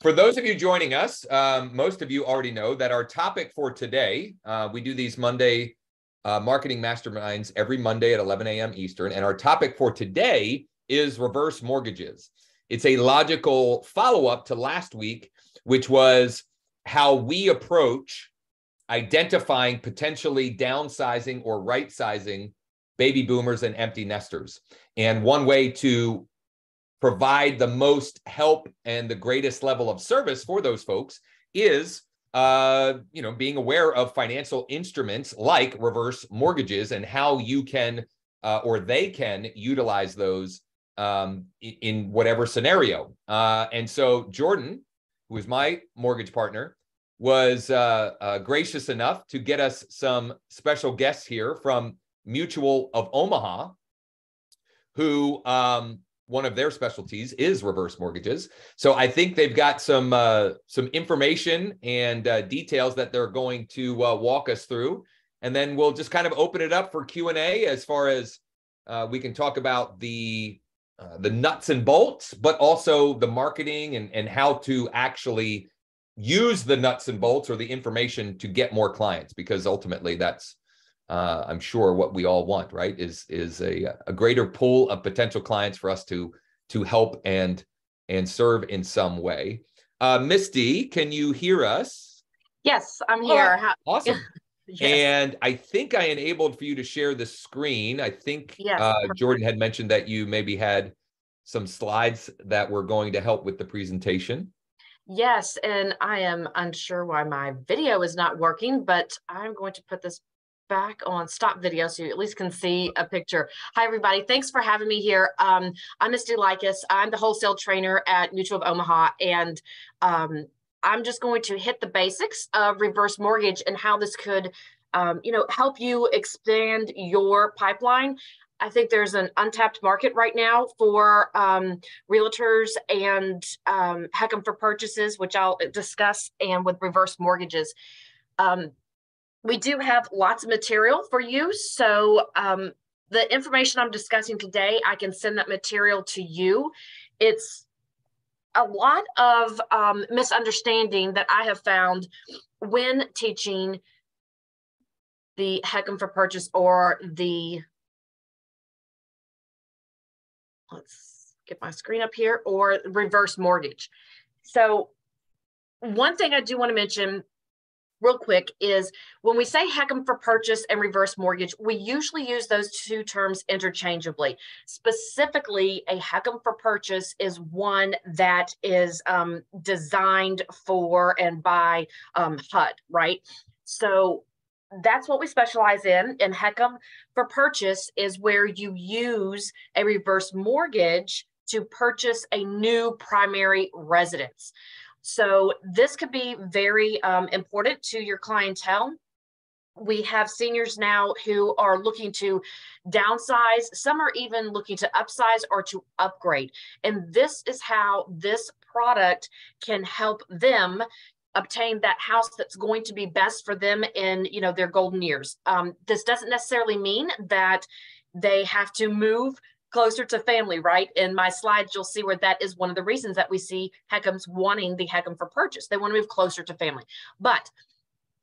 For those of you joining us, most of you already know that our topic for today, we do these Monday marketing masterminds every Monday at 11 a.m. Eastern. And our topic for today is reverse mortgages. It's a logical follow-up to last week, which was how we approach identifying potentially downsizing or right-sizing baby boomers and empty nesters. And one way to provide the most help and the greatest level of service for those folks is, being aware of financial instruments like reverse mortgages and how you can or they can utilize those in whatever scenario. And so Jordan, who is my mortgage partner, was gracious enough to get us some special guests here from Mutual of Omaha, who one of their specialties is reverse mortgages. So I think they've got some information and details that they're going to walk us through. And then we'll just kind of open it up for Q&A as far as we can talk about the nuts and bolts, but also the marketing and how to actually use the nuts and bolts or the information to get more clients, because ultimately that's, I'm sure, what we all want, right? Is a greater pool of potential clients for us to help and serve in some way. Misty, can you hear us? Yes, I'm here. Oh, awesome. Yes. And I think I enabled for you to share the screen. I think yes, Jordan had mentioned that you maybe had some slides that were going to help with the presentation. Yes, and I am unsure why my video is not working, but I'm going to put this back on stop video so you at least can see a picture. Hi, everybody. Thanks for having me here. I'm Misty Likis. I'm the wholesale trainer at Mutual of Omaha, and I'm just going to hit the basics of reverse mortgage and how this could, help you expand your pipeline. I think there's an untapped market right now for realtors and HECM for purchases, which I'll discuss, and with reverse mortgages. We do have lots of material for you. So the information I'm discussing today, I can send that material to you. It's a lot of misunderstanding that I have found when teaching the HECM for purchase or the, let's get my screen up here, or reverse mortgage. So one thing I do want to mention real quick is when we say HECM for purchase and reverse mortgage, we usually use those two terms interchangeably. Specifically, a HECM for purchase is one that is designed for and by HUD, right? So that's what we specialize in. And HECM for purchase is where you use a reverse mortgage to purchase a new primary residence. So this could be very important to your clientele. We have seniors now who are looking to downsize. Some are even looking to upsize or to upgrade. And this is how this product can help them obtain that house that's going to be best for them in their golden years. This doesn't necessarily mean that they have to move closer to family, right? In my slides, you'll see where that is one of the reasons that we see HECMs wanting the HECM for purchase. They want to move closer to family. But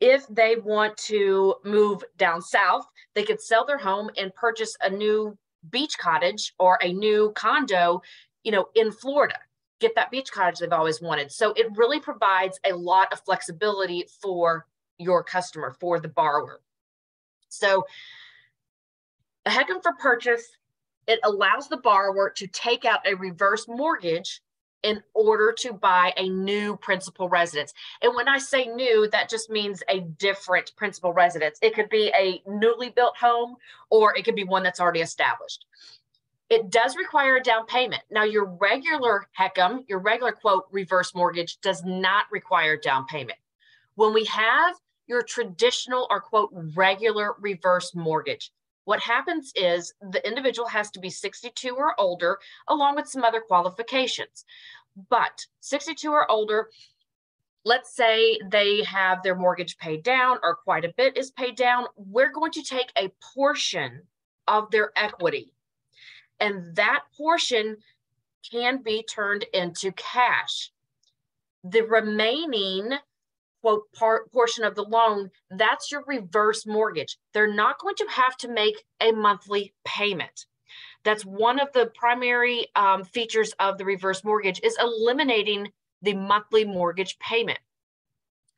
if they want to move down south, they could sell their home and purchase a new beach cottage or a new condo, in Florida, get that beach cottage they've always wanted. So it really provides a lot of flexibility for your customer, for the borrower. So a HECM for purchase, it allows the borrower to take out a reverse mortgage in order to buy a new principal residence. And when I say new, that just means a different principal residence. It could be a newly built home, or it could be one that's already established. It does require a down payment. Now, your regular HECM, your regular quote reverse mortgage, does not require down payment. When we have your traditional or quote regular reverse mortgage, what happens is the individual has to be 62 or older, along with some other qualifications. But 62 or older, let's say they have their mortgage paid down, or quite a bit is paid down. We're going to take a portion of their equity, and that portion can be turned into cash. The remaining quote portion of the loan, that's your reverse mortgage. They're not going to have to make a monthly payment. That's one of the primary features of the reverse mortgage, is eliminating the monthly mortgage payment.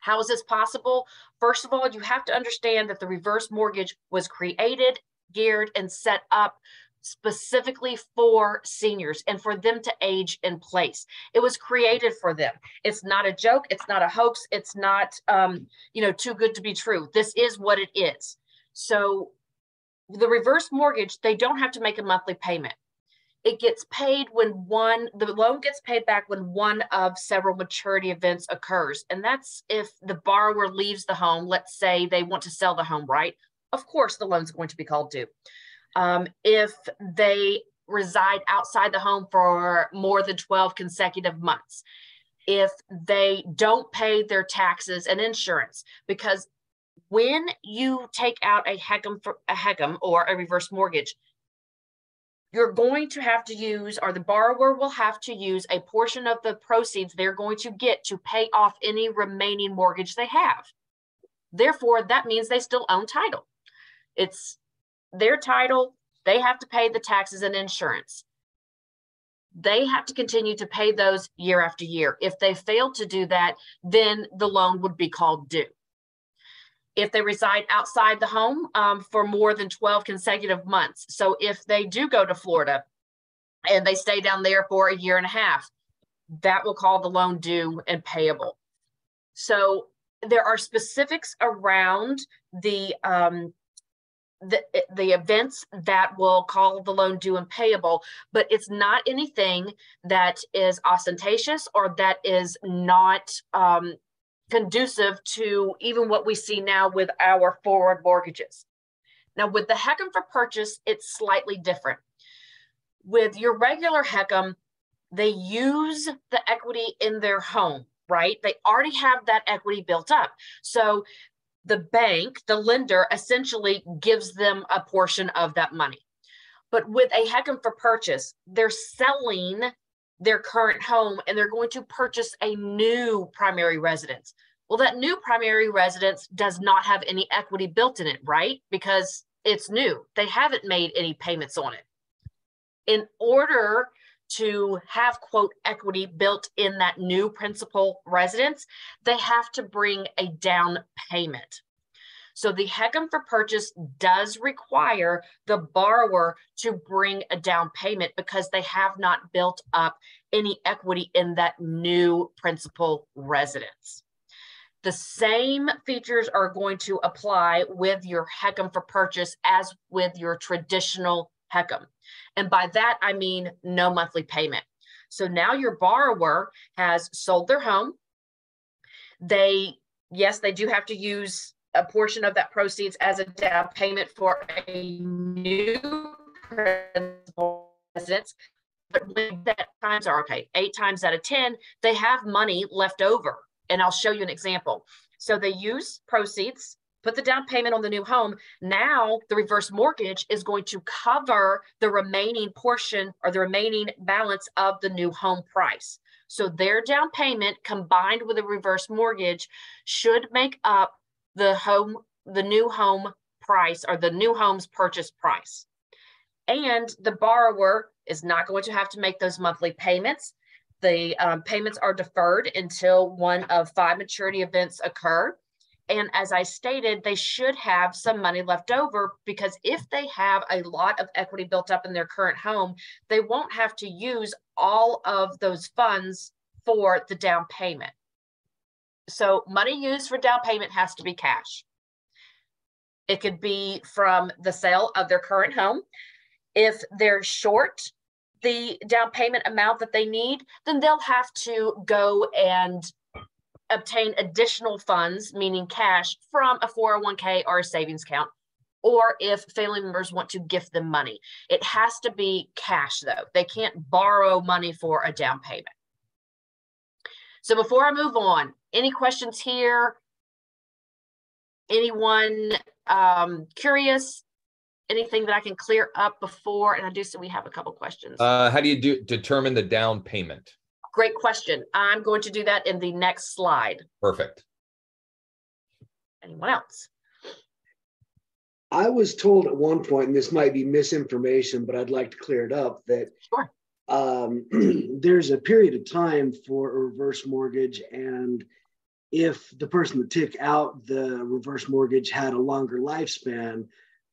How is this possible? First of all, you have to understand that the reverse mortgage was created, geared, and set up specifically for seniors and for them to age in place. It was created for them. It's not a joke. It's not a hoax. It's not, too good to be true. This is what it is. So the reverse mortgage, they don't have to make a monthly payment. It gets paid when the loan gets paid back when one of several maturity events occurs. And that's if the borrower leaves the home. Let's say they want to sell the home, right? Of course, the loan's going to be called due. If they reside outside the home for more than 12 consecutive months, if they don't pay their taxes and insurance, because when you take out a HECM or a reverse mortgage, you're going to have to use, or the borrower will have to use, a portion of the proceeds they're going to get to pay off any remaining mortgage they have. Therefore, that means they still own title. It's their title. They have to pay the taxes and insurance. They have to continue to pay those year after year. If they fail to do that, then the loan would be called due. If they reside outside the home for more than 12 consecutive months. So if they do go to Florida and they stay down there for 1.5 years, that will call the loan due and payable. So there are specifics around the events that will call the loan due and payable, but it's not anything that is ostentatious or that is not conducive to even what we see now with our forward mortgages. Now, with the HECM for purchase, it's slightly different. With your regular HECM, they use the equity in their home, right? They already have that equity built up. So the bank, the lender, essentially gives them a portion of that money. But with a HECM for purchase, they're selling their current home and they're going to purchase a new primary residence. Well, that new primary residence does not have any equity built in it, right? Because it's new. They haven't made any payments on it. In order to have, quote, equity built in that new principal residence, they have to bring a down payment. So the HECM for purchase does require the borrower to bring a down payment because they have not built up any equity in that new principal residence. The same features are going to apply with your HECM for purchase as with your traditional HECM. And by that, I mean no monthly payment. So now your borrower has sold their home. Yes, they do have to use a portion of that proceeds as a down payment for a new principal residence. But when that times are okay, 8 times out of 10, they have money left over. And I'll show you an example. So they use proceeds, put the down payment on the new home. Now the reverse mortgage is going to cover the remaining portion or the remaining balance of the new home price. So their down payment combined with a reverse mortgage should make up the new home price or the new home's purchase price. And the borrower is not going to have to make those monthly payments. The payments are deferred until one of 5 maturity events occur. And as I stated, they should have some money left over because if they have a lot of equity built up in their current home, they won't have to use all of those funds for the down payment. So money used for down payment has to be cash. It could be from the sale of their current home. If they're short the down payment amount that they need, then they'll have to go and obtain additional funds, meaning cash, from a 401k or a savings account, or if family members want to gift them money. It has to be cash, though. They can't borrow money for a down payment. So before I move on, any questions here? Anyone curious? Anything that I can clear up before? And I do see we have a couple questions. How do you determine the down payment? Great question. I'm going to do that in the next slide. Perfect. Anyone else? I was told at one point, and this might be misinformation, but I'd like to clear it up, that sure. There's a period of time for a reverse mortgage, and if the person that took out the reverse mortgage had a longer lifespan,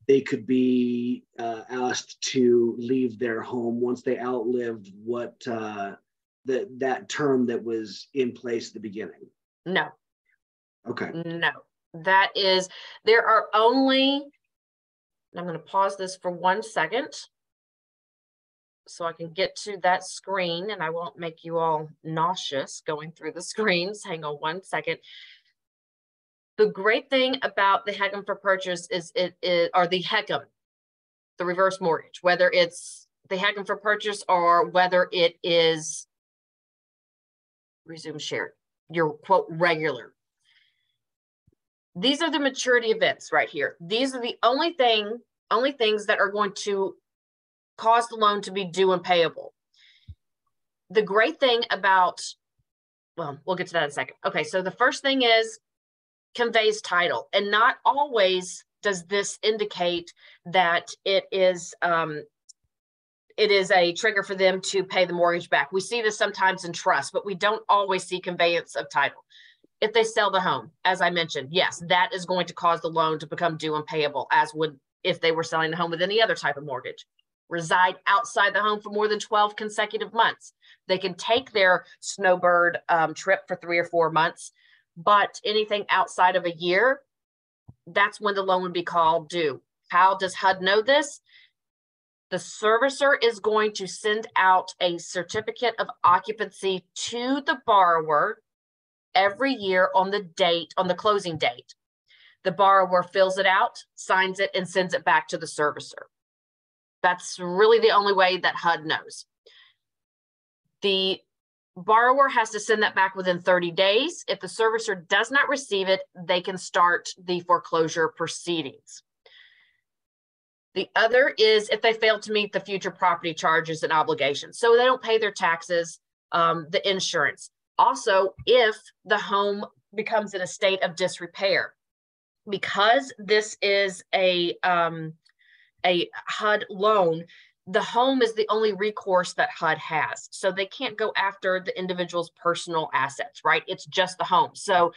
they could be asked to leave their home once they outlived what that term that was in place at the beginning. No. Okay. No, that is, there are only, I'm going to pause this for 1 second so I can get to that screen and I won't make you all nauseous going through the screens. Hang on 1 second. The great thing about the HECM for purchase is the HECM, the reverse mortgage, whether it's the HECM for purchase or whether it is resume shared, your quote regular. These are the maturity events right here. These are the only things that are going to cause the loan to be due and payable. The great thing about, well, we'll get to that in a second. Okay, so the first thing is conveys title. And not always does this indicate that it is a trigger for them to pay the mortgage back. We see this sometimes in trust, but we don't always see conveyance of title. If they sell the home, as I mentioned, yes, that is going to cause the loan to become due and payable, as would if they were selling the home with any other type of mortgage. Reside outside the home for more than 12 consecutive months. They can take their snowbird trip for 3 or 4 months, but anything outside of a year, that's when the loan would be called due. How does HUD know this? The servicer is going to send out a certificate of occupancy to the borrower every year on the date, on the closing date. The borrower fills it out, signs it, and sends it back to the servicer. That's really the only way that HUD knows. The borrower has to send that back within 30 days. If the servicer does not receive it, they can start the foreclosure proceedings. The other is if they fail to meet the future property charges and obligations. So they don't pay their taxes, the insurance. Also, if the home becomes in a state of disrepair, because this is a HUD loan, the home is the only recourse that HUD has. So they can't go after the individual's personal assets, right? It's just the home. So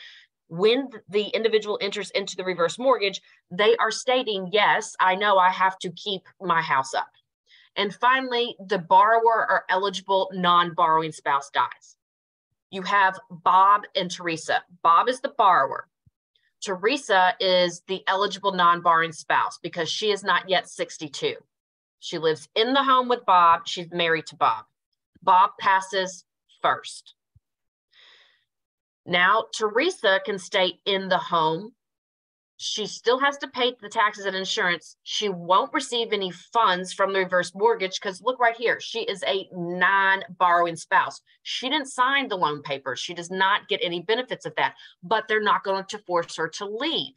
when the individual enters into the reverse mortgage, they are stating, yes, I know I have to keep my house up. And finally, the borrower or eligible non-borrowing spouse dies. You have Bob and Teresa. Bob is the borrower. Teresa is the eligible non-borrowing spouse because she is not yet 62. She lives in the home with Bob. She's married to Bob. Bob passes first. Now, Teresa can stay in the home. She still has to pay the taxes and insurance. She won't receive any funds from the reverse mortgage because look right here. She is a non-borrowing spouse. She didn't sign the loan papers. She does not get any benefits of that, but they're not going to force her to leave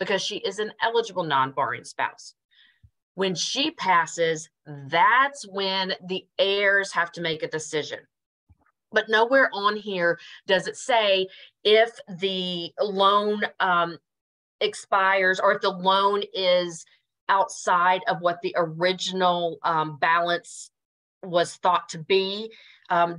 because she is an eligible non-borrowing spouse. When she passes, that's when the heirs have to make a decision. But nowhere on here does it say if the loan expires or if the loan is outside of what the original balance was thought to be,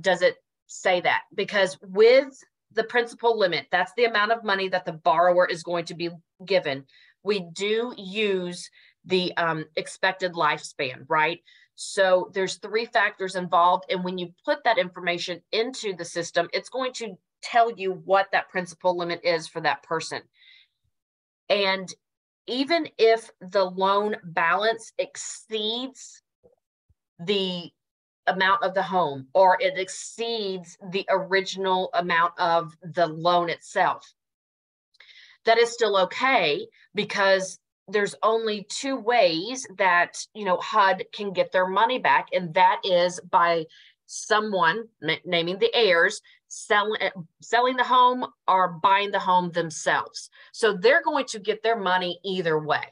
does it say that? Because with the principal limit, that's the amount of money that the borrower is going to be given. We do use the expected lifespan, right? So there's 3 factors involved. And when you put that information into the system, it's going to tell you what that principal limit is for that person. And even if the loan balance exceeds the amount of the home, or it exceeds the original amount of the loan itself, that is still okay because there's only 2 ways that, you know, HUD can get their money back. And that is by someone naming the heirs, selling the home or buying the home themselves. So they're going to get their money either way,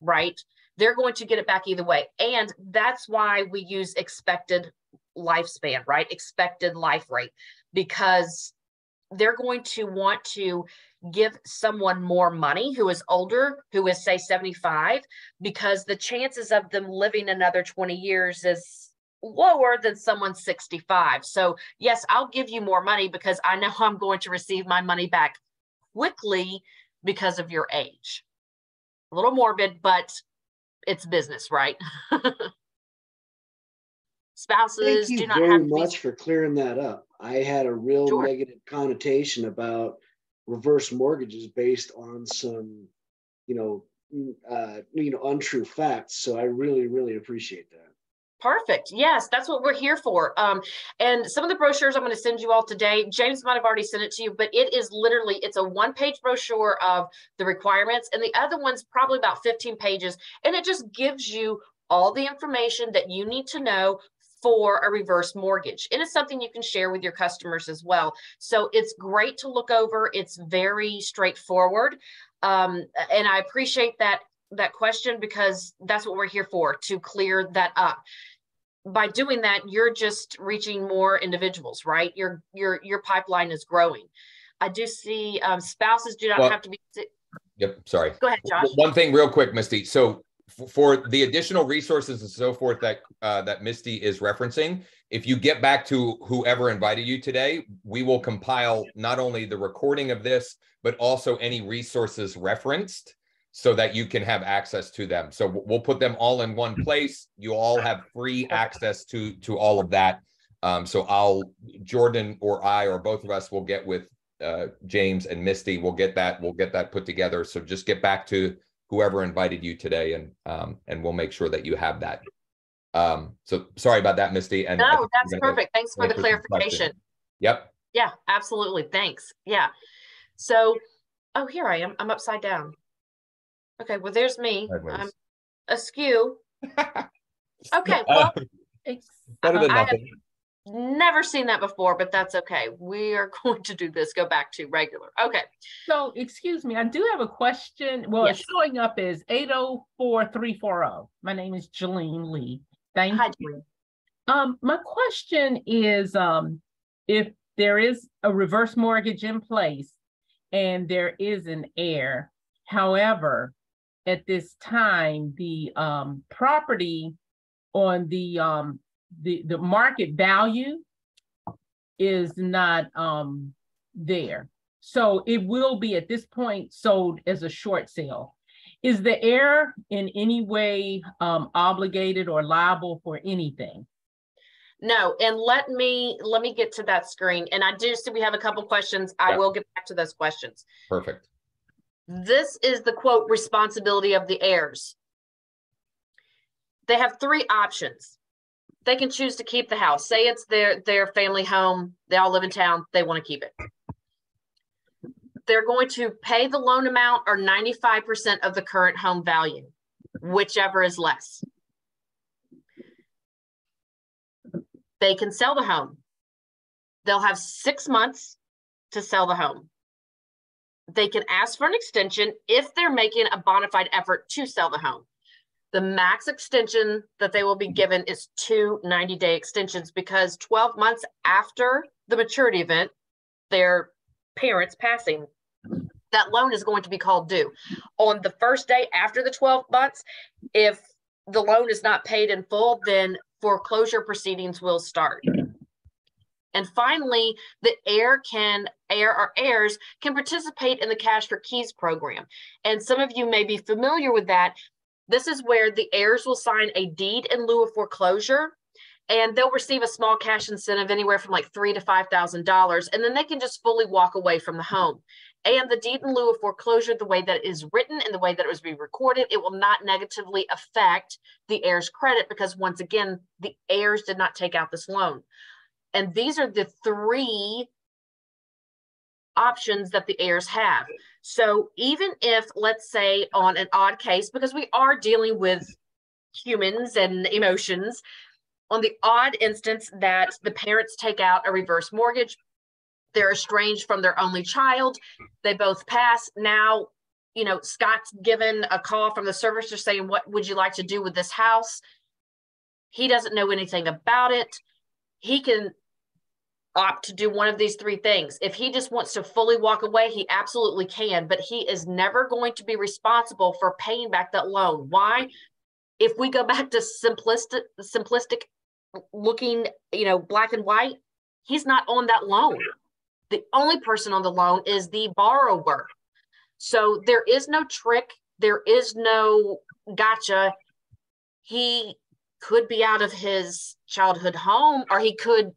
right? They're going to get it back either way. And that's why we use expected lifespan, right? Expected life rate, because they're going to want to give someone more money who is older, who is say 75, because the chances of them living another 20 years is lower than someone 65. So yes, I'll give you more money because I know I'm going to receive my money back quickly because of your age. A little morbid, but it's business, right? Spouses do not have to be— Thank you very much for clearing that up. I had a real negative connotation about reverse mortgages based on some, untrue facts. So I really, really appreciate that. Perfect. Yes, that's what we're here for. And some of the brochures I'm going to send you all today, James might have already sent it to you, but it is literally, it's a one-page brochure of the requirements, and the other one's probably about 15 pages, and it just gives you all the information that you need to know for a reverse mortgage. And it's something you can share with your customers as well. So it's great to look over. It's very straightforward. And I appreciate that question, because that's what we're here for, to clear that up. By doing that, you're just reaching more individuals, right? Your pipeline is growing. I do see spouses do not have to be— Yep, sorry. Go ahead, Josh. One thing real quick, Misty. So for the additional resources and so forth that that Misty is referencing, if you get back to whoever invited you today, we will compile not only the recording of this, but also any resources referenced, so that you can have access to them. So we'll put them all in one place. You all have free access to all of that. So Jordan or I, or both of us, will get with James and Misty. We'll get that put together. So just get back to whoever invited you today, and we'll make sure that you have that. So sorry about that, Misty. And no, that's perfect. Thanks for the clarification. Yep. Yeah, absolutely. Thanks. Yeah. So, oh, here I am. I'm upside down. Okay, well, there's me. I'm askew. Okay, well, better than nothing. I've never seen that before, but that's okay. We are going to do this, go back to regular. Okay. So, excuse me, I do have a question. Well, yes. It's showing up as 804340. My name is Jalene Lee. Thank you. My question is, if there is a reverse mortgage in place and there is an heir, however, at this time, the property on the market value is not there. So it will be at this point sold as a short sale. Is the heir in any way obligated or liable for anything? No, and let me get to that screen. And I do see we have a couple questions. I will get back to those questions. Perfect. This is the quote, responsibility of the heirs. They have three options. They can choose to keep the house. Say it's their family home. They all live in town. They want to keep it. They're going to pay the loan amount or 95% of the current home value, whichever is less. They can sell the home. They'll have 6 months to sell the home. They can ask for an extension if they're making a bona fide effort to sell the home. The max extension that they will be given is two 90-day extensions, because 12 months after the maturity event, their parents passing, that loan is going to be called due. On the first day after the 12 months, if the loan is not paid in full, then foreclosure proceedings will start. And finally, the heirs can participate in the Cash for Keys program. And some of you may be familiar with that. This is where the heirs will sign a deed in lieu of foreclosure, and they'll receive a small cash incentive anywhere from like $3,000 to $5,000. And then they can just fully walk away from the home. And the deed in lieu of foreclosure, the way that it is written and the way that it was being recorded, it will not negatively affect the heir's credit, because once again, the heirs did not take out this loan. And these are the three options that the heirs have. So even if, let's say, on an odd case, because we are dealing with humans and emotions, on the odd instance that the parents take out a reverse mortgage, they're estranged from their only child, they both pass. Now, Scott's given a call from the servicer saying, what would you like to do with this house? He doesn't know anything about it. he can opt to do one of these three things. If he just wants to fully walk away, he absolutely can, but he is never going to be responsible for paying back that loan. Why? If we go back to simplistic looking, you know, black and white, he's not on that loan. The only person on the loan is the borrower. So there is no trick. There is no gotcha. He could be out of his childhood home, or he could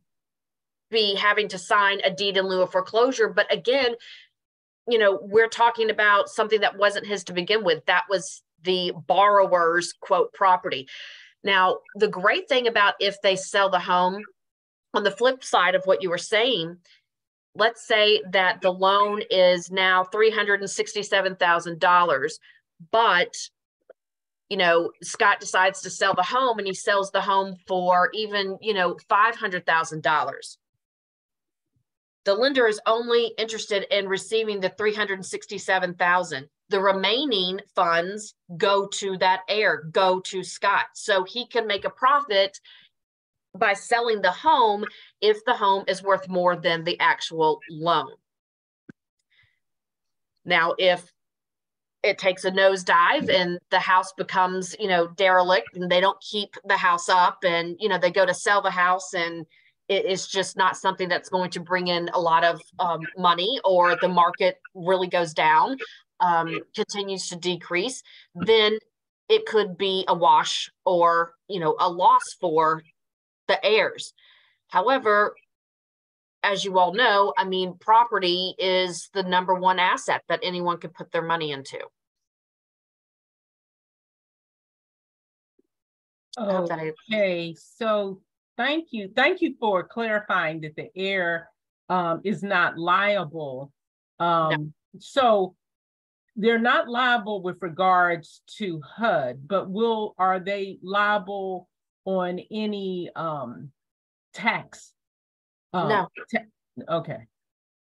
be having to sign a deed in lieu of foreclosure. But again, you know, we're talking about something that wasn't his to begin with. That was the borrower's, quote, property. Now, the great thing about if they sell the home, on the flip side of what you were saying, let's say that the loan is now $367,000, but, you know, Scott decides to sell the home and he sells the home for even, you know, $500,000. The lender is only interested in receiving the $367,000. The remaining funds go to that heir, go to Scott. So he can make a profit by selling the home if the home is worth more than the actual loan. Now, if it takes a nosedive and the house becomes, you know, derelict and they don't keep the house up and, you know, they go to sell the house and it is just not something that's going to bring in a lot of money, or the market really goes down, continues to decrease, then it could be a wash or, you know, a loss for the heirs. However, as you all know, I mean, property is the number one asset that anyone could put their money into. Okay, so thank you. Thank you for clarifying that the heir is not liable. No. So they're not liable with regards to HUD, but are they liable on any tax? No. Okay.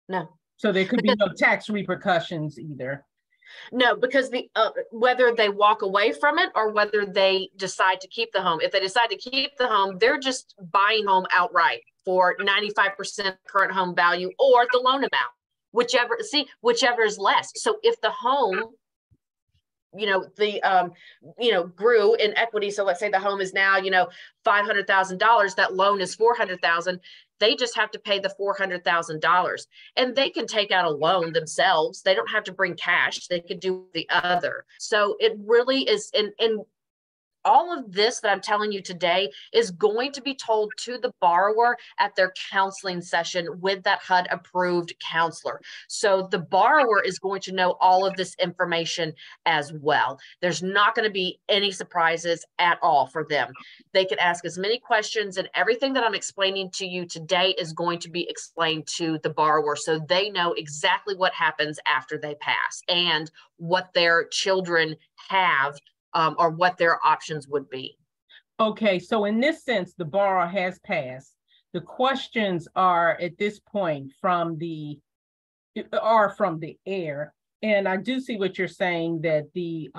No. So there could be no tax repercussions either. No, because the whether they walk away from it or whether they decide to keep the home. If they decide to keep the home, they're just buying home outright for 95% current home value or the loan amount, whichever is less. So if the home, you know, grew in equity. So let's say the home is now, you know, $500,000, that loan is $400,000. They just have to pay the $400,000, and they can take out a loan themselves. They don't have to bring cash. They could do the other. So it really is, and all of this that I'm telling you today is going to be told to the borrower at their counseling session with that HUD approved counselor. So the borrower is going to know all of this information as well. There's not going to be any surprises at all for them. They can ask as many questions, and everything that I'm explaining to you today is going to be explained to the borrower so they know exactly what happens after they pass and what their children have or what their options would be. Okay, so in this sense, the borrower has passed. The questions are at this point from the heir, and I do see what you're saying, that the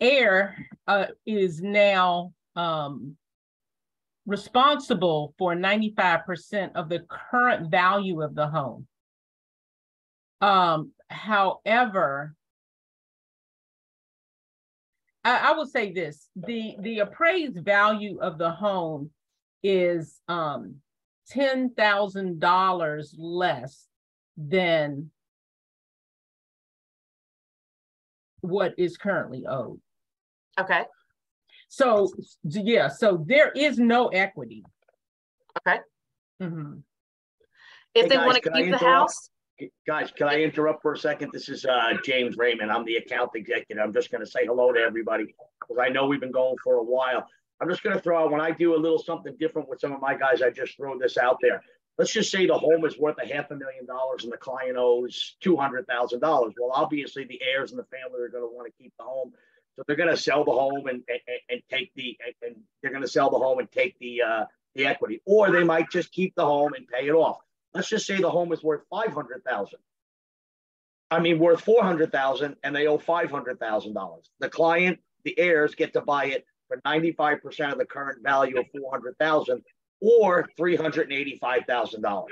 heir is now responsible for 95% of the current value of the home. However, I will say this, the appraised value of the home is $10,000 less than what is currently owed. Okay. So, yeah, so there is no equity. Okay. Mm-hmm. If they want to keep the house. Guys, can I interrupt for a second? This is James Raymond. I'm the account executive. I'm just going to say hello to everybody because I know we've been going for a while. I'm just going to throw out, when I do a little something different with some of my guys, I just throw this out there. Let's just say the home is worth $500,000 and the client owes $200,000. Well, obviously the heirs and the family are going to want to keep the home. So they're going to sell the home and take the, and they're going to sell the home and take the equity, or they might just keep the home and pay it off. Let's just say the home is worth $500,000. I mean, worth $400,000, and they owe $500,000. The client, the heirs, get to buy it for 95% of the current value of $400,000 or $385,000.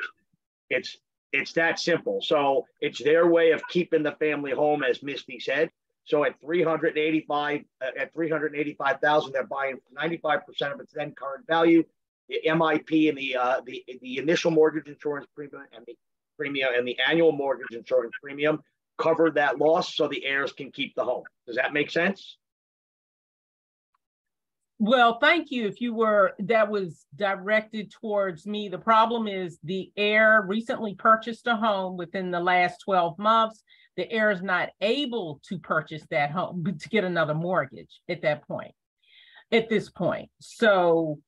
It's that simple. So it's their way of keeping the family home, as Misty said. So at $385,000, they're buying 95% of its then current value, the MIP and the initial mortgage insurance premium and the annual mortgage insurance premium cover that loss, so the heirs can keep the home. Does that make sense? Well, thank you. That was directed towards me. The problem is the heir recently purchased a home within the last 12 months. The heir is not able to purchase that home, to get another mortgage at this point. So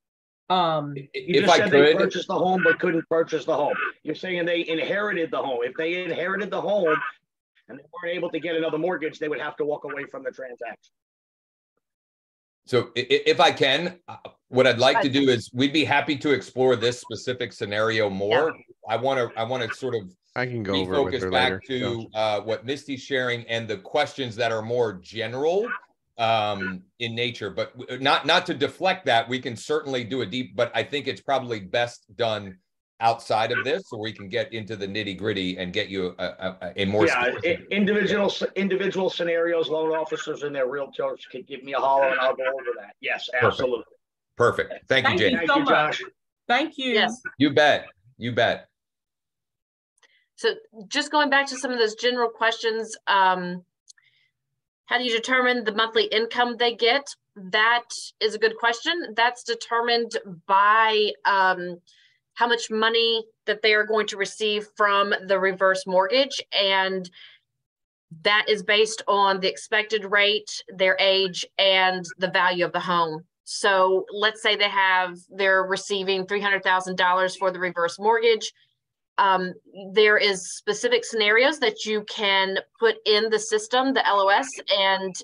if I could, they purchased the home, but couldn't purchase the home. You're saying they inherited the home. If they inherited the home and they weren't able to get another mortgage, they would have to walk away from the transaction. So if I can, what I'd like to do is, we'd be happy to explore this specific scenario more. Yeah. I want to sort of refocus back to what Misty's sharing and the questions that are more general in nature, but not to deflect that. We can certainly do a deep, but I think it's probably best done outside of this, so we can get into the nitty gritty and get you a more individual scenarios. Loan officers and their realtors can give me a holler, and I'll go over that. Yes, absolutely. Perfect. Thank you, James. Thank you so much. Josh. Thank you. Yes. You bet. You bet. So, just going back to some of those general questions, how do you determine the monthly income they get? That is a good question. That's determined by how much money that they are going to receive from the reverse mortgage. And that is based on the expected rate, their age, and the value of the home. So let's say they're receiving $300,000 for the reverse mortgage. There is specific scenarios that you can put in the system, the LOS, and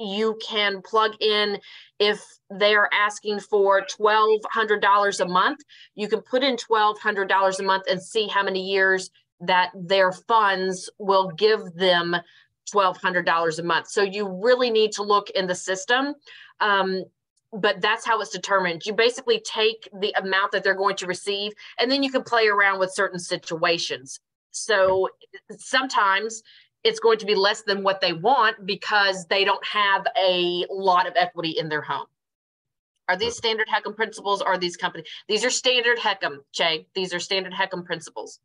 you can plug in if they are asking for $1,200 a month, you can put in $1,200 a month and see how many years that their funds will give them $1,200 a month. So you really need to look in the system, but that's how it's determined. You basically take the amount that they're going to receive, and then you can play around with certain situations. So sometimes it's going to be less than what they want because they don't have a lot of equity in their home. Are these standard HECM principles? Are these companies? These are standard HECM, Jay. These are standard HECM principles.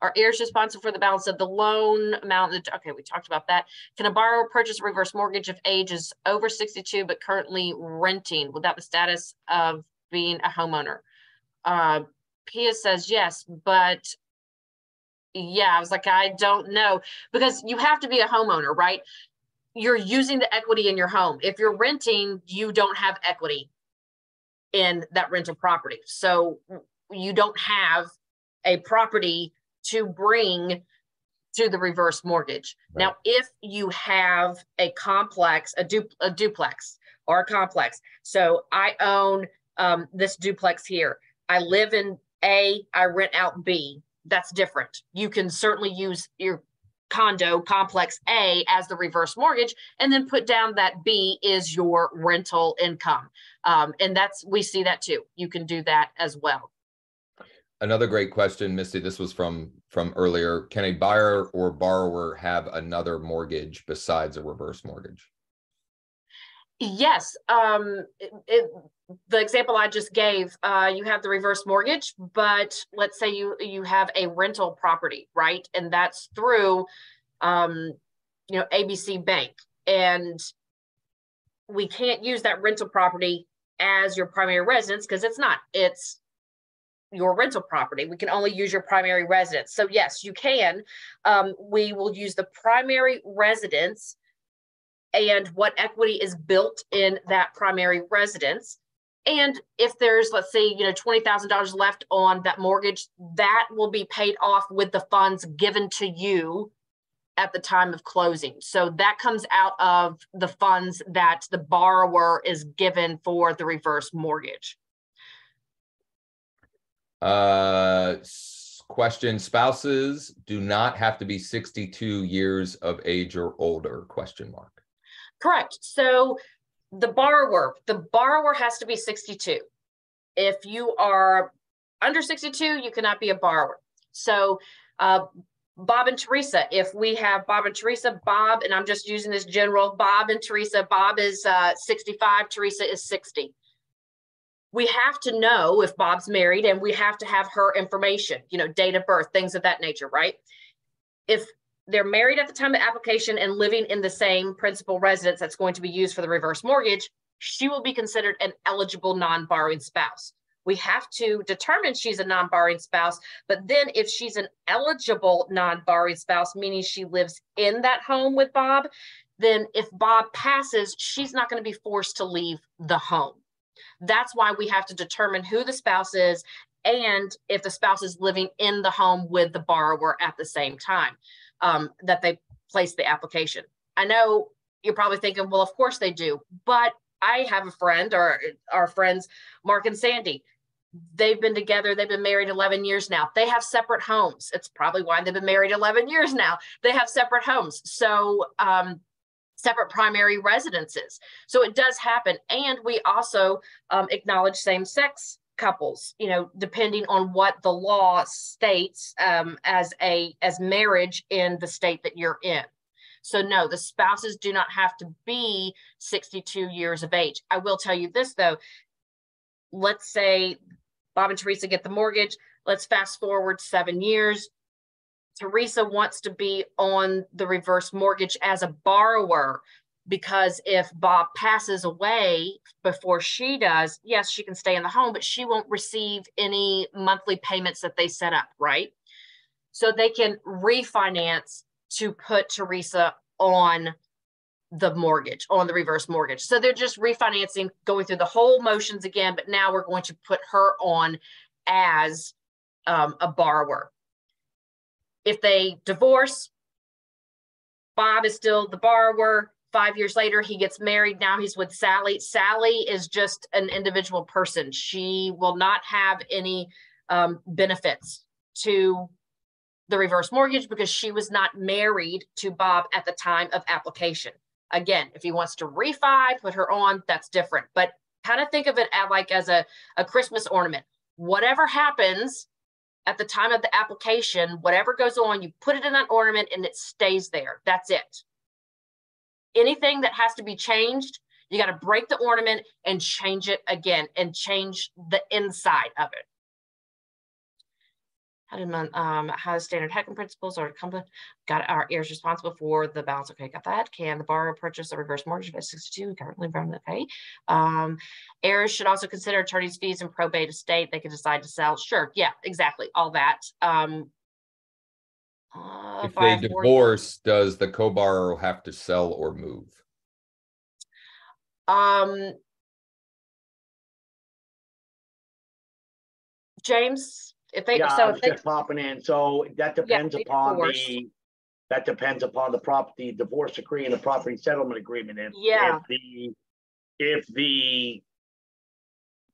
Are heirs responsible for the balance of the loan amount? Okay, we talked about that. Can a borrower purchase a reverse mortgage if age is over 62 but currently renting without the status of being a homeowner? Pia says yes, but... yeah, I was like, I don't know, because you have to be a homeowner, right? You're using the equity in your home. If you're renting, you don't have equity in that rental property. So you don't have a property to bring to the reverse mortgage. Right. Now, if you have a complex, a duplex or a complex. So I own this duplex here. I live in A, I rent out B. That's different. You can certainly use your condo complex A as the reverse mortgage, and then put down that B is your rental income. And we see that too. You can do that as well. Another great question, Misty, this was from earlier. Can a buyer or borrower have another mortgage besides a reverse mortgage? Yes. The example I just gave, you have the reverse mortgage, but let's say you have a rental property, right? And that's through, ABC Bank. And we can't use that rental property as your primary residence because it's your rental property. We can only use your primary residence. So yes, you can. We will use the primary residence and what equity is built in that primary residence. And if there's, let's say, $20,000 left on that mortgage, that will be paid off with the funds given to you at the time of closing. So that comes out of the funds that the borrower is given for the reverse mortgage. Question, spouses do not have to be 62 years of age or older, question mark. Correct. So The borrower has to be 62. If you are under 62, you cannot be a borrower. So Bob and Teresa, if we have Bob and Teresa, Bob, and I'm just using this general, Bob and Teresa, Bob is 65, Teresa is 60. We have to know if Bob's married, and we have to have her information, you know, date of birth, things of that nature, right? If they're married at the time of application and living in the same principal residence that's going to be used for the reverse mortgage, she will be considered an eligible non-borrowing spouse. We have to determine she's a non-borrowing spouse, but then if she's an eligible non-borrowing spouse, meaning she lives in that home with Bob, then if Bob passes, she's not going to be forced to leave the home. That's why we have to determine who the spouse is and if the spouse is living in the home with the borrower at the same time that they place the application. I know you're probably thinking, well, of course they do, but I have a friend, or our friends, Mark and Sandy. They've been together. They've been married 11 years now. They have separate homes. It's probably why they've been married 11 years now. They have separate homes. So separate primary residences. So it does happen. And we also acknowledge same-sex couples, you know, depending on what the law states as marriage in the state that you're in. So no, the spouses do not have to be 62 years of age. I will tell you this though. Let's say Bob and Teresa get the mortgage. Let's fast forward 7 years. Teresa wants to be on the reverse mortgage as a borrower, because if Bob passes away before she does, yes, she can stay in the home, but she won't receive any monthly payments that they set up, right? So they can refinance to put Teresa on the mortgage, on the reverse mortgage. So they're just refinancing, going through the whole motions again, but now we're going to put her on as a borrower. If they divorce, Bob is still the borrower. 5 years later, he gets married. Now he's with Sally. Sally is just an individual person. She will not have any benefits to the reverse mortgage because she was not married to Bob at the time of application. Again, if he wants to refi, put her on, that's different. But kind of think of it as a Christmas ornament. Whatever happens at the time of the application, whatever goes on, you put it in that ornament and it stays there. That's it. Anything that has to be changed, you got to break the ornament and change it again and change the inside of it. How the standard HECM principles are accomplished. Got our heirs responsible for the balance. Okay, got that. Can the borrower purchase a reverse mortgage by 62? Currently, okay. Heirs should also consider attorney's fees and probate estate. They could decide to sell. Sure, yeah, exactly, all that. If they divorce, does the co-borrower have to sell or move? James. Just popping in. So that depends upon the property divorce decree and the property settlement agreement. If the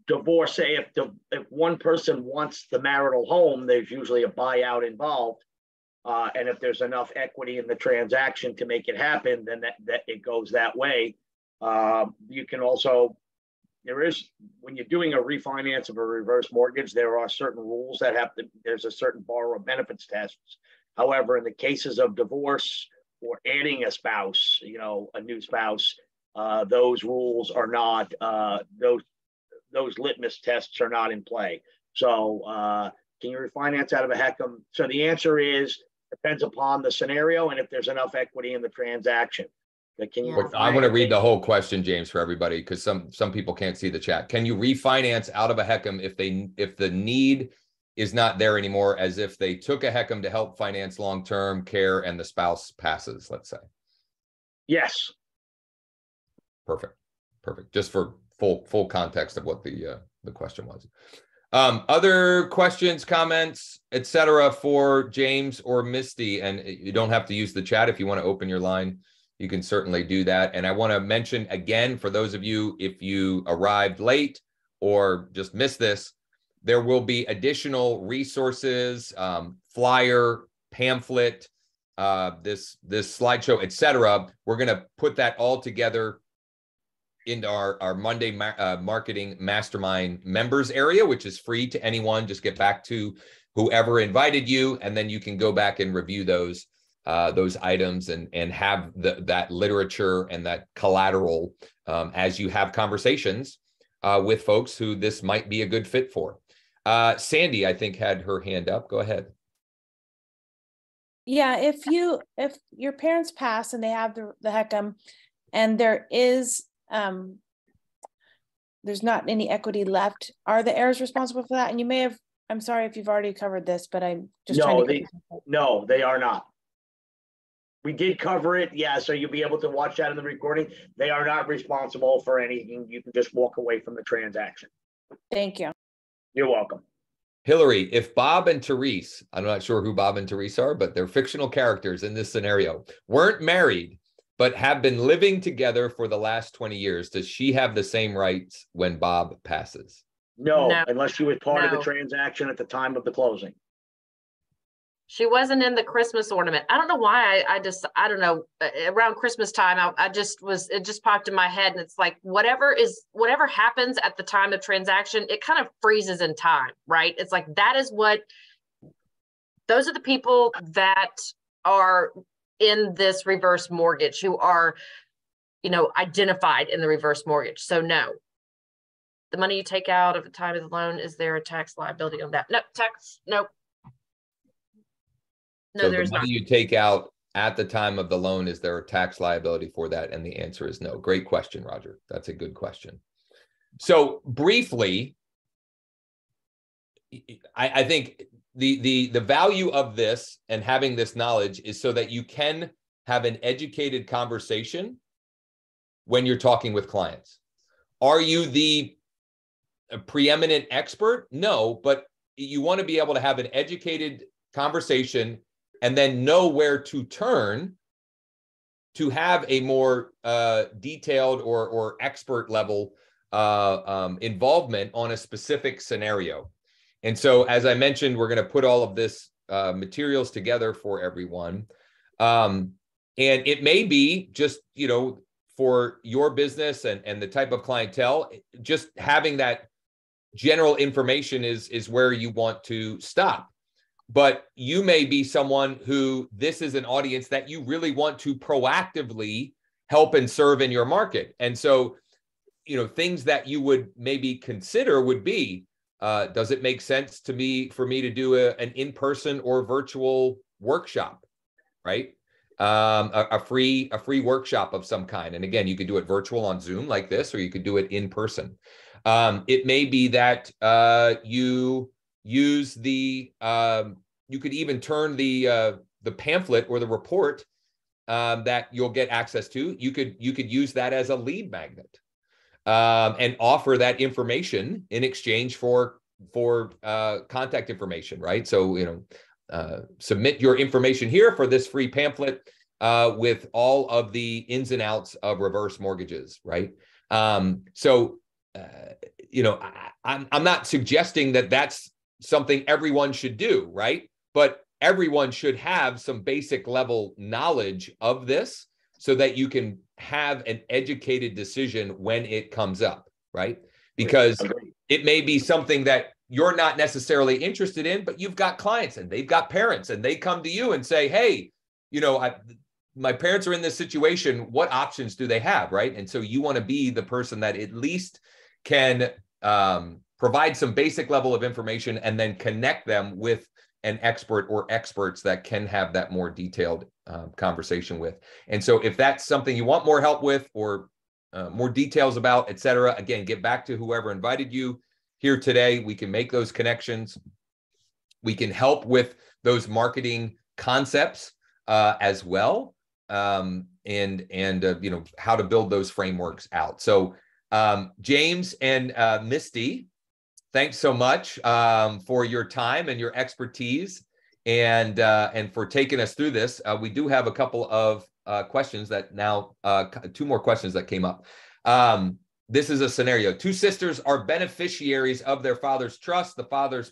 divorce, say if one person wants the marital home, there's usually a buyout involved, and if there's enough equity in the transaction to make it happen, then that it goes that way. You can also. When you're doing a refinance of a reverse mortgage, there are certain rules that there's a certain borrower benefits test. However, in the cases of divorce or adding a spouse, a new spouse, those rules are not, those litmus tests are not in play. So can you refinance out of a HECM? So the answer is, depends upon the scenario and if there's enough equity in the transaction. I want to read the whole question, James, for everybody, because some people can't see the chat. Can you refinance out of a HECM if the need is not there anymore, as if they took a HECM to help finance long-term care and the spouse passes, let's say? Yes. Perfect. Just for full context of what the question was. Other questions, comments, etc., for James or Misty, and you don't have to use the chat if you want to open your line. You can certainly do that. And I want to mention again, for those of you, if you arrived late or just missed this, there will be additional resources, flyer, pamphlet, this slideshow, etc. We're going to put that all together into our Monday marketing mastermind members area, which is free to anyone. Just get back to whoever invited you, and then you can go back and review those items and have that literature and that collateral as you have conversations with folks who this might be a good fit for. Sandy, I think, had her hand up. Go ahead. Yeah, if your parents pass and they have the HECM, and there is there's not any equity left, are the heirs responsible for that? And you may have, I'm sorry if you've already covered this, but I'm just trying to No, they are not. We did cover it, yeah, so you'll be able to watch that in the recording. They are not responsible for anything. You can just walk away from the transaction. Thank you. You're welcome. Hillary, if Bob and Therese, I'm not sure who Bob and Therese are, but they're fictional characters in this scenario, weren't married, but have been living together for the last 20 years, does she have the same rights when Bob passes? No, unless she was part of the transaction at the time of the closing. She wasn't in the Christmas ornament. I don't know why I don't know, around Christmas time, it just popped in my head, and it's like, whatever happens at the time of transaction, it kind of freezes in time, right? It's like, those are the people that are in this reverse mortgage who are, identified in the reverse mortgage. So no, the money you take out at the time of the loan, is there a tax liability on that? Nope. No, so there's the money you take out at the time of the loan, is there a tax liability for that? And the answer is no. Great question, Roger. That's a good question. So briefly, I think the value of this and having this knowledge is so that you can have an educated conversation when you're talking with clients. Are you the preeminent expert? No, but you want to be able to have an educated conversation and then know where to turn to have a more detailed or expert level involvement on a specific scenario. And so, as I mentioned, we're going to put all of this materials together for everyone. And it may be just, for your business and the type of clientele, just having that general information is where you want to stop. But you may be someone who this is an audience that you really want to proactively help and serve in your market. And so, things that you would maybe consider would be, does it make sense for me to do an in-person or virtual workshop, right? A free workshop of some kind. And again, you could do it virtual on Zoom like this, or you could do it in person. It may be that you use the, you could even turn the pamphlet or the report that you'll get access to. You could use that as a lead magnet and offer that information in exchange for contact information, right? So, submit your information here for this free pamphlet with all of the ins and outs of reverse mortgages, right? I'm not suggesting that that's something everyone should do, right? But everyone should have some basic level knowledge of this so that you can have an educated decision when it comes up, right? Because it may be something that you're not necessarily interested in, but you've got clients and they've got parents and they come to you and say, hey, my parents are in this situation. What options do they have, right? And so you want to be the person that at least can provide some basic level of information and then connect them with an expert or experts that can have that more detailed conversation with. And so if that's something you want more help with or more details about, et cetera, again, get back to whoever invited you here today. We can make those connections. We can help with those marketing concepts as well. And how to build those frameworks out. So James and Misty, thanks so much for your time and your expertise and for taking us through this. We do have a couple of questions that now, two more questions that came up. This is a scenario. Two sisters are beneficiaries of their father's trust. The father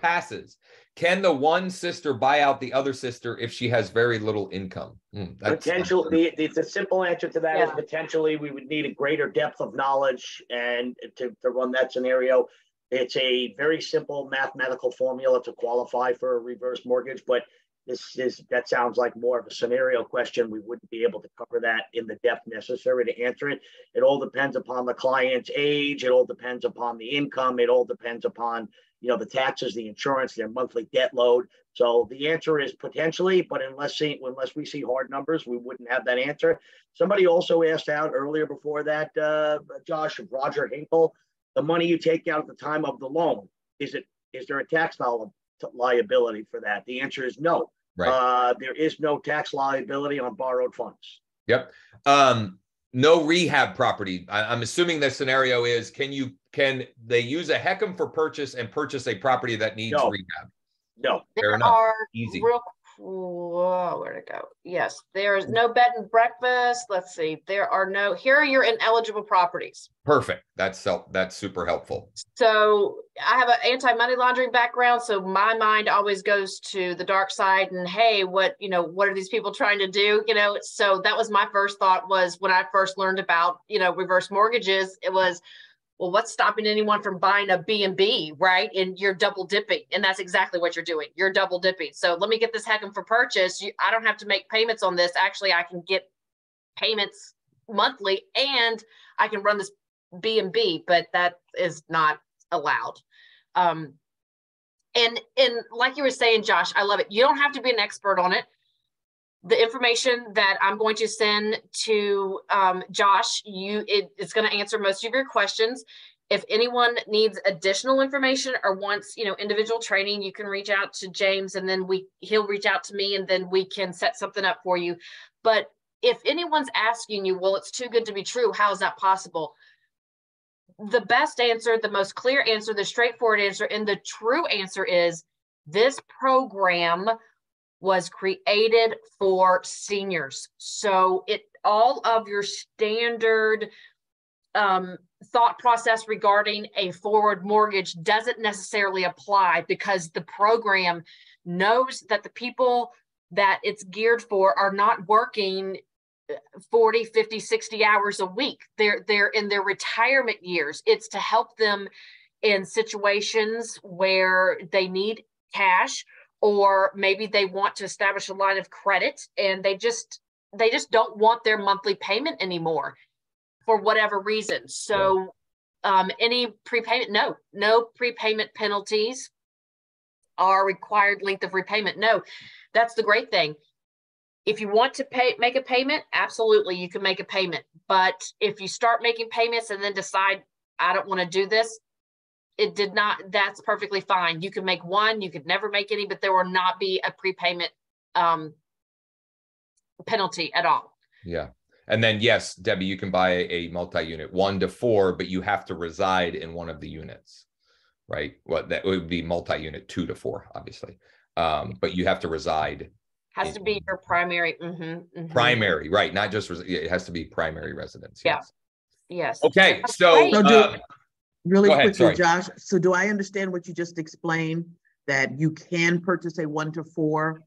passes. Can the one sister buy out the other sister if she has very little income? Potentially, the simple answer to that is potentially we would need a greater depth of knowledge and to run that scenario. It's a very simple mathematical formula to qualify for a reverse mortgage, but that sounds like more of a scenario question. We wouldn't be able to cover that in the depth necessary to answer it. It all depends upon the client's age. It all depends upon the income. It all depends upon, you know, the taxes, the insurance, their monthly debt load. So the answer is potentially, but unless we see hard numbers, we wouldn't have that answer. Somebody also asked out earlier before that, Josh, Roger Hinkle, the money you take out at the time of the loan, is there a tax liability for that? The answer is no. Right. There is no tax liability on borrowed funds. Yep. No rehab property. I'm assuming the scenario is, can they use a HECM for purchase and purchase a property that needs rehab? No. Yes, there is no bed and breakfast. Let's see. Here are your ineligible properties. Perfect. That's super helpful. So I have an anti-money laundering background, so my mind always goes to the dark side and, hey, what are these people trying to do? So that was my first thought, was when I first learned about, reverse mortgages, it was, well, what's stopping anyone from buying a B&B, right? And you're double dipping. And that's exactly what you're doing. You're double dipping. So let me get this HECM for purchase. I don't have to make payments on this. Actually, I can get payments monthly and I can run this B&B, but that is not allowed. And like you were saying, Josh, I love it. You don't have to be an expert on it. The information that I'm going to send to Josh, it's going to answer most of your questions. If anyone needs additional information or wants, individual training, you can reach out to James, and then he'll reach out to me, and then we can set something up for you. But if anyone's asking you, well, it's too good to be true, how is that possible? The best answer, the most clear answer, the straightforward answer, and the true answer is this program was created for seniors. So all of your standard thought process regarding a forward mortgage doesn't necessarily apply, because the program knows that the people that it's geared for are not working 40, 50, 60 hours a week. They're in their retirement years. It's to help them in situations where they need cash, or maybe they want to establish a line of credit and they just don't want their monthly payment anymore for whatever reason. So any prepayment, no prepayment penalties are required, length of repayment. No, that's the great thing. If you want to make a payment, absolutely, you can make a payment. But if you start making payments and then decide, I don't want to do this, that's perfectly fine. You can make one, you could never make any, but there will not be a prepayment penalty at all. Yeah. And then yes, Debbie, you can buy a multi-unit 1 to 4, but you have to reside in one of the units, right? Well, that would be multi-unit 2 to 4, obviously. But you have to reside. Has to be your primary. Primary, right. Not just, it has to be primary residence. Yes. Yeah. Yes. Okay. So, really quickly, Josh, so do I understand what you just explained, that you can purchase a 1 to 4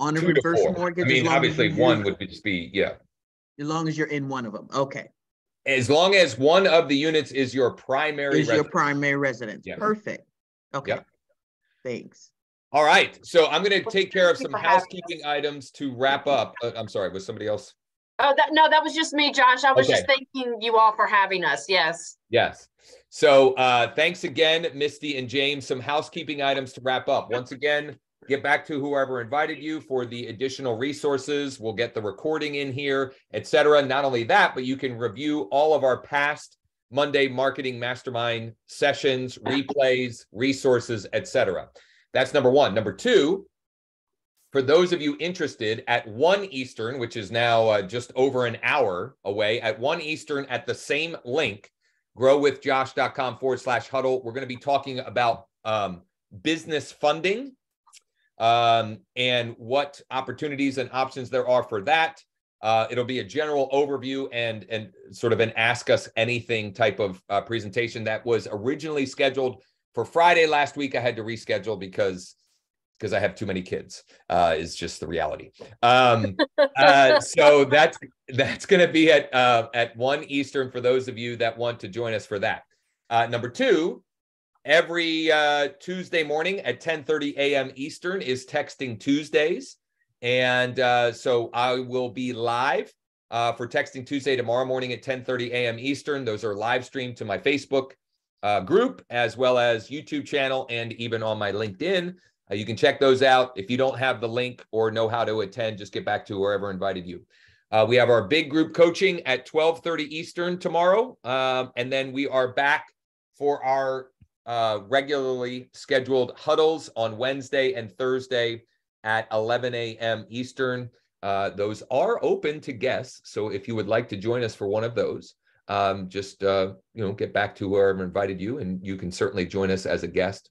on a reverse mortgage? I mean, obviously one would just be, as long as you're in one of them. Okay. As long as one of the units is your primary residence. Yeah. Perfect. Okay. Yep. Thanks. All right. So I'm going to take care of some housekeeping items to wrap up. I'm sorry, was somebody else? Oh, no, that was just me, Josh. I was just thanking you all for having us. Yes. Yes. So thanks again, Misty and James. Some housekeeping items to wrap up. Once again, get back to whoever invited you for the additional resources. We'll get the recording in here, etc. Not only that, but you can review all of our past Monday Marketing Mastermind sessions, replays, resources, etc. That's number one. Number two, for those of you interested, at 1 Eastern, which is now just over an hour away, at 1 Eastern at the same link, growwithjosh.com/huddle, we're going to be talking about business funding and what opportunities and options there are for that. It'll be a general overview and sort of an ask us anything type of presentation that was originally scheduled for Friday last week. I had to reschedule because because I have too many kids, is just the reality. So that's going to be at 1 Eastern for those of you that want to join us for that. Number 2, every Tuesday morning at 10:30 a.m. Eastern is Texting Tuesdays. And so I will be live for Texting Tuesday tomorrow morning at 10:30 a.m. Eastern. Those are live streamed to my Facebook group, as well as YouTube channel, and even on my LinkedIn. You can check those out. If you don't have the link or know how to attend, just get back to whoever invited you. We have our big group coaching at 12:30 Eastern tomorrow. And then we are back for our regularly scheduled huddles on Wednesday and Thursday at 11 a.m. Eastern. Those are open to guests. So if you would like to join us for one of those, just get back to whoever invited you, and you can certainly join us as a guest.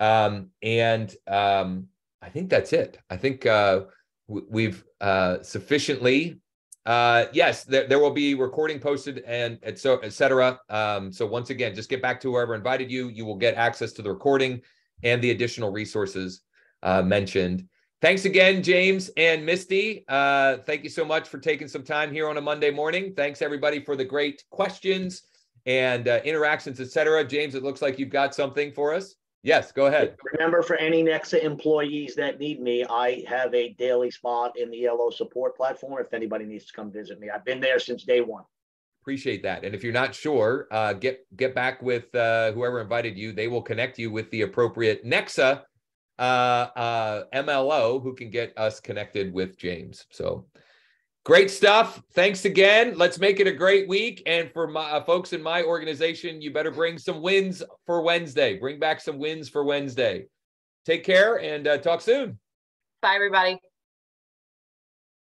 I think that's it. I think we've sufficiently, yes, there will be recording posted and et cetera. So once again, just get back to whoever invited you. You will get access to the recording and the additional resources mentioned. Thanks again, James and Misty. Thank you so much for taking some time here on a Monday morning. Thanks everybody for the great questions and interactions, et cetera. James, it looks like you've got something for us. Yes, go ahead. Remember, for any NEXA employees that need me, I have a daily spot in the ELO support platform if anybody needs to come visit me. I've been there since day 1. Appreciate that. And if you're not sure, get back with whoever invited you. They will connect you with the appropriate NEXA MLO who can get us connected with James. So great stuff. Thanks again. Let's make it a great week. And for my folks in my organization, you better bring some wins for Wednesday. Bring back some wins for Wednesday. Take care and talk soon. Bye, everybody.